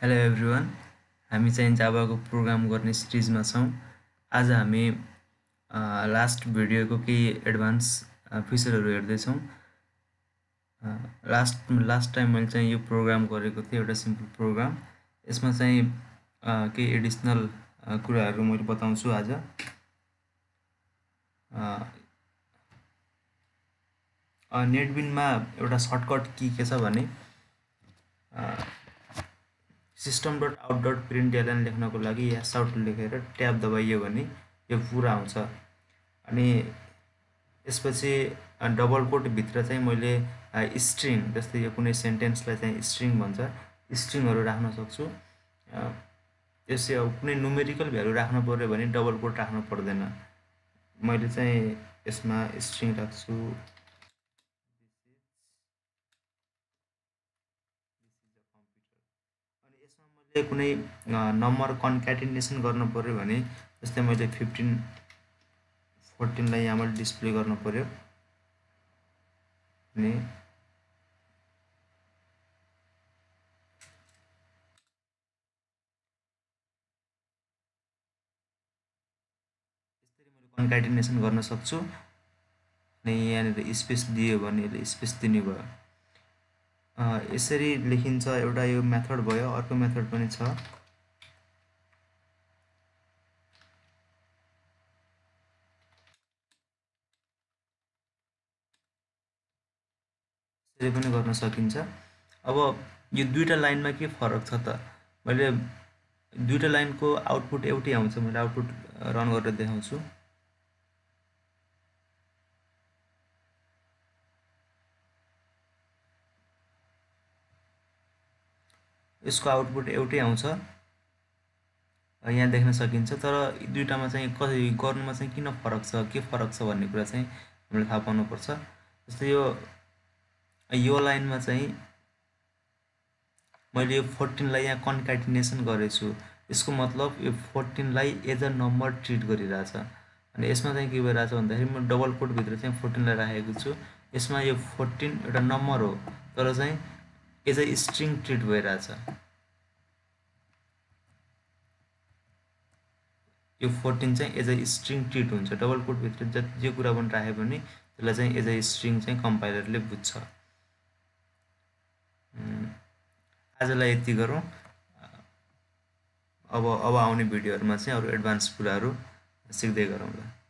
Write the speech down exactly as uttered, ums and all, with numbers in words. Hello everyone, हामी चाहिँ जाभाको programme गर्ने सिरिजमा छौं। आज हामी लास्ट भिडियोको केही एडभान्स फिचरहरु हेर्दै छौं। लास्ट लास्ट टाइम मैले चाहिँ यो प्रोग्राम गरेको थिएँ, एउटा सिम्पल प्रोग्राम। यसमा चाहिँ केही एडिशनल कुराहरु मैले बताउँछु आज। अ नेटबिनमा एउटा सर्टकट की के छ भने system dot out dot println लेख्नको लागि यस आउट लेखेर ट्याब दबाइयो भने यो पूरा आउँछ। अनि यसपछि डबल कोट भित्र चाहिँ मैले स्ट्रिङ, जस्तै यो कुनै सेन्टेन्सलाई चाहिँ स्ट्रिङ भन्छ, स्ट्रिङहरु राख्न सक्छु। यसै अब कुनै न्यूमेरिकल भ्यालु राख्नु पर्यो भने डबल कोट राख्नु पर्दैन। मैले चाहिँ यसमा स्ट्रिङ राख्छु। कुनै नम्बर कन्क्याटिनेसन गर्नु पर्यो भने जस्तै मैले फिफ्टीन फोर्टीन लाई यहाँ मैले डिस्प्ले गर्नु पर्यो अनि यसरी मैले कन्क्याटिनेसन गर्न सक्छु। अनि यहाँनिर स्पेस दियो भने यसले स्पेस दिने भयो। यसरी लेखिन्छ। एउटा यो मेथड भयो, अर्को मेथड पनि छ। यसरी पनि गर्न सकिन्छ। अब यो दुईटा लाइनमा के फरक छ त? मैले दुईटा लाइनको आउटपुट एउटै आउँछ। मैले आउटपुट रन गरेर देखाउँछु। यसको आउटपुट एउटै आउँछ, यहाँ देख्न सकिन्छ। तर दुईटामा चाहिँ कसरी गर्नुमा चाहिँ किन फरक छ, के फरक छ भन्ने कुरा चाहिँ हामीले थाहा पाउनु पर्छ। जस्तै यो यो लाइनमा चाहिँ मैले फोर्टीन लाई यहाँ कन्क्याटिनेसन गरेछु। यसको मतलब यो फोर्टीन लाई एज अ नम्बर ट्रिट गरिरहेछ। अनि यसमा चाहिँ के भइरहेछ भन्दाखेरि म डबल कोट भित्र चाहिँ फोर्टीन लाई राखेको छु। यसमा यो फोर्टीन एउटा नम्बर हो, तर चाहिँ एज अ स्ट्रिङ ट्रिट भइरहेछ। यो फोर्टीन चाहिँ एज अ स्ट्रिङ ट्रिट हुन्छ। डबल कोट भित्र जति जे कुरा पनि राखे पनि त्यसलाई चाहिँ एज अ स्ट्रिङ चाहिँ कम्पाइलरले बुझ्छ। आजलाई यति गरौँ। अब अब आउने भिडियोहरुमा चाहिँ अरु एडभान्स कुराहरु सिक्दै गरौँला।